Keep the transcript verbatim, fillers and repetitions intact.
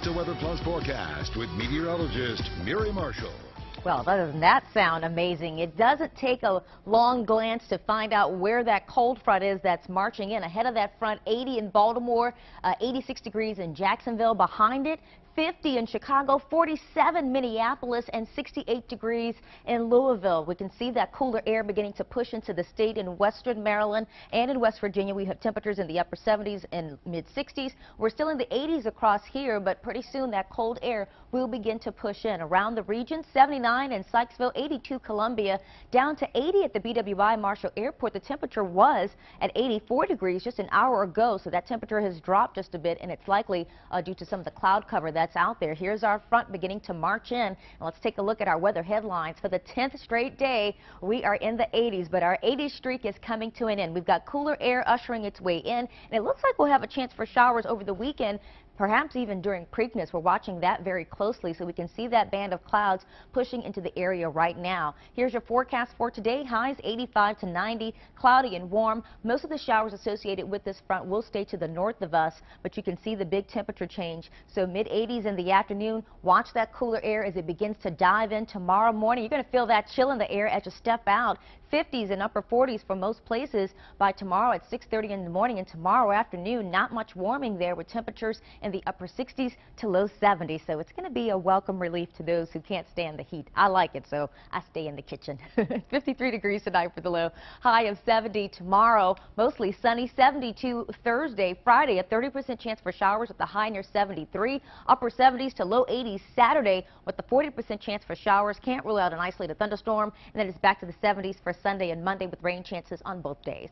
Response to Weather Plus forecast with meteorologist Miri Marshall. Well, doesn't that sound amazing? It doesn't take a long glance to find out where that cold front is that's marching in. Ahead of that front, eighty in Baltimore, uh, eighty-six degrees in Jacksonville. Behind it, fifty in Chicago, forty-seven Minneapolis, and sixty-eight degrees in Louisville. We can see that cooler air beginning to push into the state in western Maryland and in West Virginia. We have temperatures in the upper seventies and mid sixties. We're still in the eighties across here, but pretty soon that cold air will begin to push in. Around the region, seventy-nine in Sykesville, eighty-two Columbia, down to eighty at the B W I Marshall Airport. The temperature was at eighty-four degrees just an hour ago, so that temperature has dropped just a bit, and it's likely uh, due to some of the cloud cover that's out there. Here's our front beginning to march in, and let's take a look at our weather headlines. For the tenth straight day, we are in the eighties, but our eighties streak is coming to an end. We've got cooler air ushering its way in, and it looks like we'll have a chance for showers over the weekend, perhaps even during Preakness. We're watching that very closely, so we can see that band of clouds pushing into the area right now. Here's your forecast for today. Highs eighty-five to ninety, cloudy and warm. Most of the showers associated with this front will stay to the north of us, but you can see the big temperature change. So mid eighties in the afternoon. Watch that cooler air as it begins to dive in tomorrow morning. You're going to feel that chill in the air as you step out. fifties and upper forties for most places by tomorrow at six thirty in the morning, and tomorrow afternoon, not much warming there with temperatures in the upper sixties to low seventies. So it's going to be a welcome relief to those who can't stand the heat. I like it, so I stay in the kitchen. fifty-three degrees tonight for the low, high of seventy tomorrow, mostly sunny, seventy-two Thursday. Friday, a thirty percent chance for showers with the high near seventy-three, upper seventies to low eighties Saturday with the forty percent chance for showers. Can't rule out an isolated thunderstorm, and then it's back to the seventies for Sunday and Monday with rain chances on both days.